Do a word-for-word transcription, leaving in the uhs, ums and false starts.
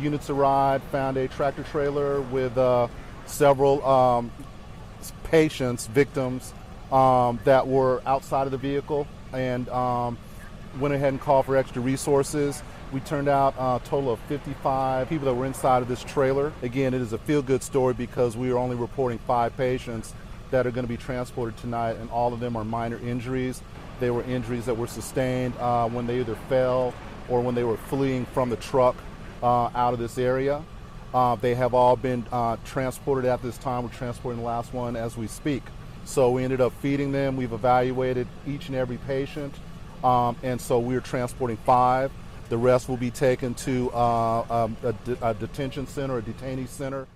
units to ride, found a tractor trailer with uh, several um, patients, victims, um, that were outside of the vehicle, and um, went ahead and called for extra resources. We turned out a total of fifty-five people that were inside of this trailer. Again, it is a feel-good story because we are only reporting five patients that are going to be transported tonight, and all of them are minor injuries. They were injuries that were sustained uh, when they either fell or when they were fleeing from the truck uh, out of this area. Uh, they have all been uh, transported at this time. We're transporting the last one as we speak. So we ended up feeding them. We've evaluated each and every patient, um, and so we're transporting five. The rest will be taken to uh, a, a, a detention center, a detainee center.